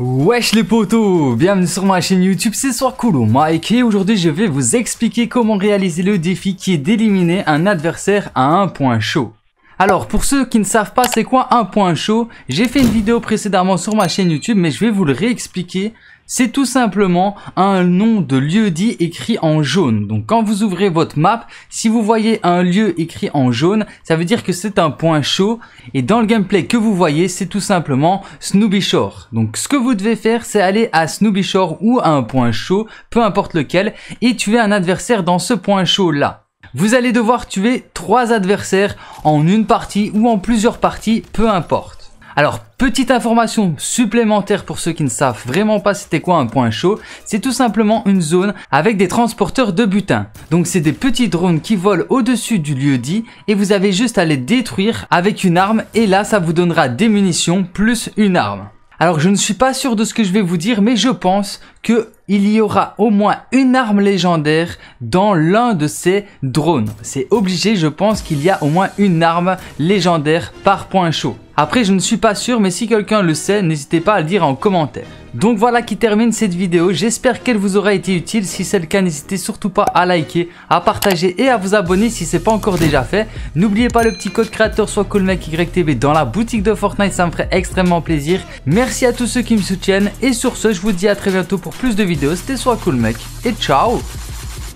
Wesh les potos, bienvenue sur ma chaîne YouTube, c'est Soiscool Mec et aujourd'hui je vais vous expliquer comment réaliser le défi qui est d'éliminer un adversaire à un point chaud. Alors pour ceux qui ne savent pas c'est quoi un point chaud, j'ai fait une vidéo précédemment sur ma chaîne YouTube mais je vais vous le réexpliquer. C'est tout simplement un nom de lieu dit écrit en jaune. Donc quand vous ouvrez votre map, si vous voyez un lieu écrit en jaune, ça veut dire que c'est un point chaud. Et dans le gameplay que vous voyez, c'est tout simplement Snooby Shore. Donc ce que vous devez faire, c'est aller à Snooby Shore ou à un point chaud, peu importe lequel, et tuer un adversaire dans ce point chaud là. Vous allez devoir tuer 3 adversaires en une partie ou en plusieurs parties, peu importe. Alors, petite information supplémentaire pour ceux qui ne savent vraiment pas c'était quoi un point chaud, c'est tout simplement une zone avec des transporteurs de butin. Donc c'est des petits drones qui volent au-dessus du lieu dit et vous avez juste à les détruire avec une arme et là ça vous donnera des munitions plus une arme. Alors je ne suis pas sûr de ce que je vais vous dire mais je pense que il y aura au moins une arme légendaire dans l'un de ces drones. C'est obligé, je pense qu'il y a au moins une arme légendaire par point chaud. Après je ne suis pas sûr mais si quelqu'un le sait, n'hésitez pas à le dire en commentaire. Donc voilà qui termine cette vidéo, j'espère qu'elle vous aura été utile. Si c'est le cas, n'hésitez surtout pas à liker, à partager et à vous abonner si ce n'est pas encore déjà fait. N'oubliez pas le petit code créateur Soiscool Mec YTB dans la boutique de Fortnite, ça me ferait extrêmement plaisir. Merci à tous ceux qui me soutiennent et sur ce je vous dis à très bientôt pour plus de vidéos. C'était Soiscool Mec et ciao,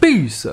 peace.